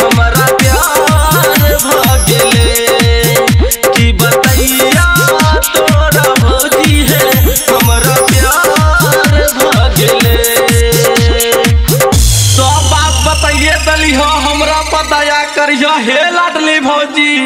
हमरा प्यार भागले की बतैया तोरा भौजी है हमरा प्यार भागले। तो बात बताइए दली हो हमरा पता या करियो हे लाडली भौजी।